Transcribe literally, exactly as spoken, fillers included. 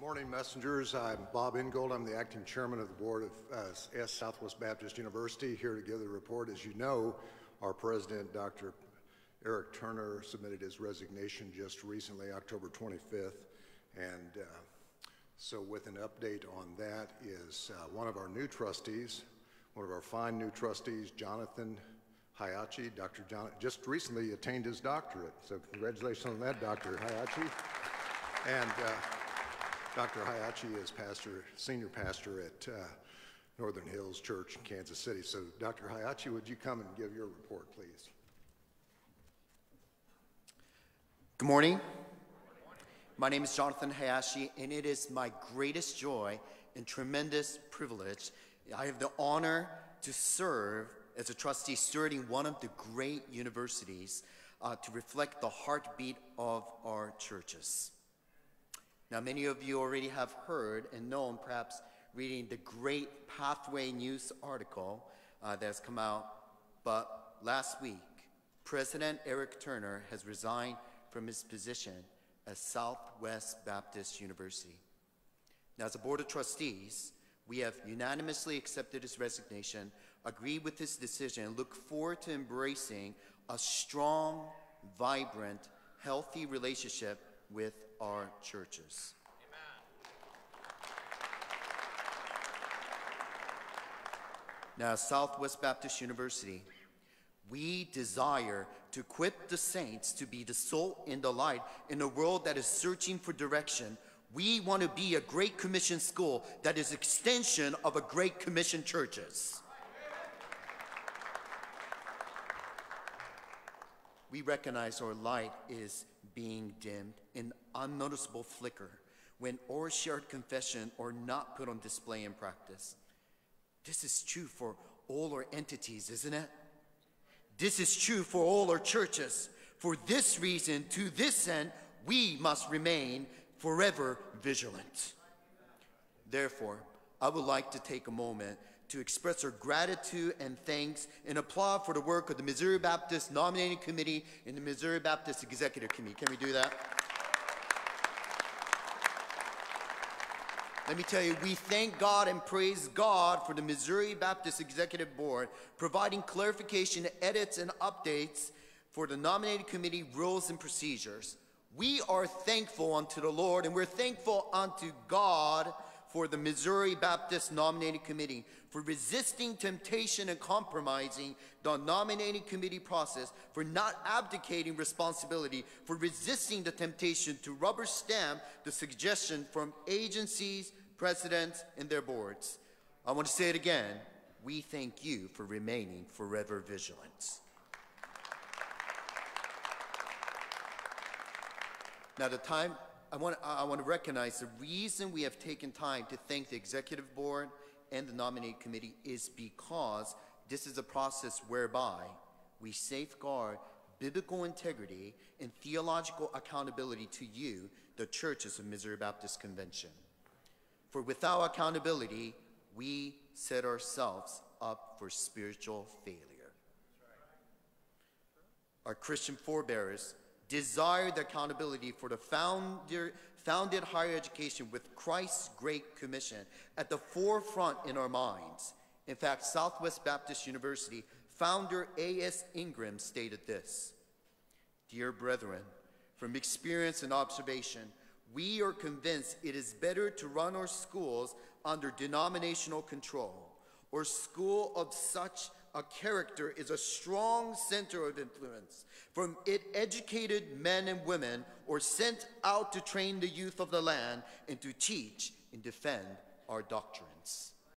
Good morning, messengers. I'm Bob Ingold. I'm the acting chairman of the board of uh, S. Southwest Baptist University. Here to give the report, as you know, our president, Doctor Eric Turner, submitted his resignation just recently, October twenty-fifth, and uh, so with an update on that is uh, one of our new trustees, one of our fine new trustees, Jonathan Hayashi. Doctor John just recently attained his doctorate, so congratulations on that, Doctor Hayashi. And uh, Doctor Hayashi is pastor, senior pastor at uh, Northern Hills Church in Kansas City. So Doctor Hayashi, would you come and give your report, please? Good morning. Good morning. My name is Jonathan Hayashi, and it is my greatest joy and tremendous privilege. I have the honor to serve as a trustee stewarding one of the great universities uh, to reflect the heartbeat of our churches. Now, many of you already have heard and known, perhaps reading the great Pathway News article uh, that has come out, but last week, President Eric Turner has resigned from his position at Southwest Baptist University. Now, as a board of trustees, we have unanimously accepted his resignation, agreed with his decision, and look forward to embracing a strong, vibrant, healthy relationship with our churches. Amen. Now, Southwest Baptist University, we desire to equip the saints to be the salt and the light in a world that is searching for direction. We want to be a Great Commission school that is extension of a Great Commission churches. We recognize our light is being dimmed, an unnoticeable flicker, when our shared confession are not put on display in practice. This is true for all our entities, isn't it? This is true for all our churches. For this reason, to this end, we must remain forever vigilant. Therefore, I would like to take a moment to express our gratitude and thanks and applaud for the work of the Missouri Baptist Nominating Committee and the Missouri Baptist Executive Committee. Can we do that? Let me tell you, we thank God and praise God for the Missouri Baptist Executive Board providing clarification, edits, and updates for the Nominating Committee rules and procedures. We are thankful unto the Lord, and we're thankful unto God for the Missouri Baptist Nominating Committee for resisting temptation and compromising the nominating committee process, for not abdicating responsibility, for resisting the temptation to rubber stamp the suggestion from agencies, presidents, and their boards. I want to say it again. We thank you for remaining forever vigilant. Now the time I want, I want to recognize the reason we have taken time to thank the Executive Board and the Nominating Committee is because this is a process whereby we safeguard biblical integrity and theological accountability to you, the churches of Missouri Baptist Convention. For without accountability, we set ourselves up for spiritual failure. Our Christian forebears desired accountability for the founder, founded higher education with Christ's Great Commission at the forefront in our minds. In fact, Southwest Baptist University founder A S Ingram stated this: "Dear brethren, from experience and observation, we are convinced it is better to run our schools under denominational control, or school of such a character is a strong center of influence. From it educated men and women are sent out to train the youth of the land and to teach and defend our doctrines."